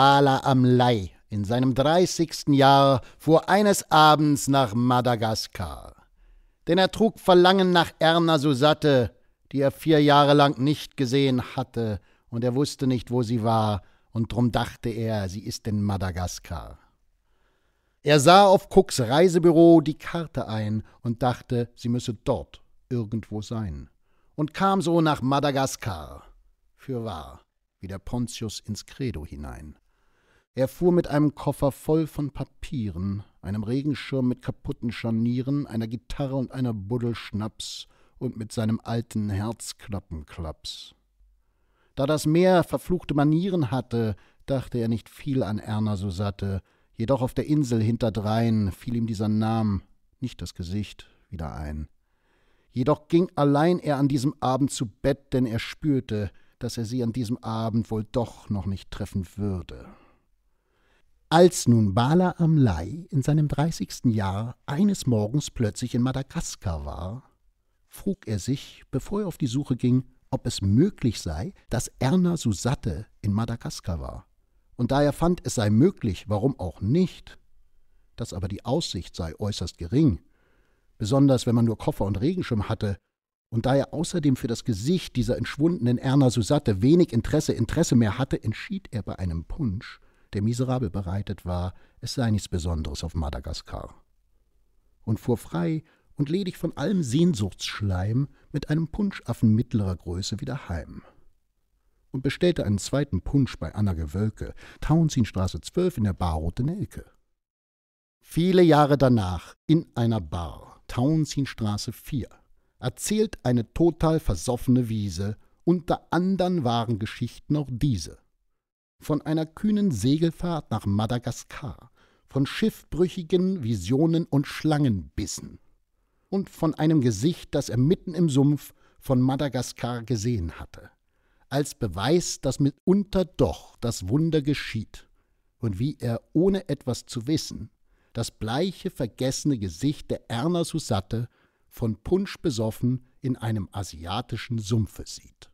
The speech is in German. Balaam Lei in seinem 30. Jahr fuhr eines Abends nach Madagaskar. Denn er trug Verlangen nach Erna Susatte, die er 4 Jahre lang nicht gesehen hatte, und er wusste nicht, wo sie war, und drum dachte er, sie ist in Madagaskar. Er sah auf Cooks Reisebüro die Karte ein und dachte, sie müsse dort irgendwo sein, und kam so nach Madagaskar, fürwahr, wie der Pontius ins Credo hinein. Er fuhr mit einem Koffer voll von Papieren, einem Regenschirm mit kaputten Scharnieren, einer Gitarre und einer Buddel Schnaps und mit seinem alten Herzklappenklaps. Da das Meer verfluchte Manieren hatte, dachte er nicht viel an Erna Susatte, jedoch auf der Insel hinterdrein fiel ihm dieser Name, nicht das Gesicht, wieder ein. Jedoch ging allein er an diesem Abend zu Bett, denn er spürte, dass er sie an diesem Abend wohl doch noch nicht treffen würde. Als nun Balaam Lei in seinem 30. Jahr eines Morgens plötzlich in Madagaskar war, frug er sich, bevor er auf die Suche ging, ob es möglich sei, dass Erna Susatte in Madagaskar war. Und da er fand, es sei möglich, warum auch nicht, dass aber die Aussicht sei äußerst gering, besonders wenn man nur Koffer und Regenschirm hatte, und da er außerdem für das Gesicht dieser entschwundenen Erna Susatte wenig Interesse mehr hatte, entschied er bei einem Punsch, der miserabel bereitet war, es sei nichts Besonderes auf Madagaskar, und fuhr frei und ledig von allem Sehnsuchtsschleim mit einem Punschaffen mittlerer Größe wieder heim und bestellte einen zweiten Punsch bei Anna Gewölke, Tauenzienstraße 12 in der Bar Rote Nelke. Viele Jahre danach, in einer Bar, Tauenzienstraße 4, erzählt eine total versoffene Wiese, unter andern waren Geschichten auch diese. Von einer kühnen Segelfahrt nach Madagaskar, von schiffbrüchigen Visionen und Schlangenbissen und von einem Gesicht, das er mitten im Sumpf von Madagaskar gesehen hatte, als Beweis, dass mitunter doch das Wunder geschieht und wie er, ohne etwas zu wissen, das bleiche, vergessene Gesicht der Erna Susatte von Punsch besoffen in einem asiatischen Sumpfe sieht.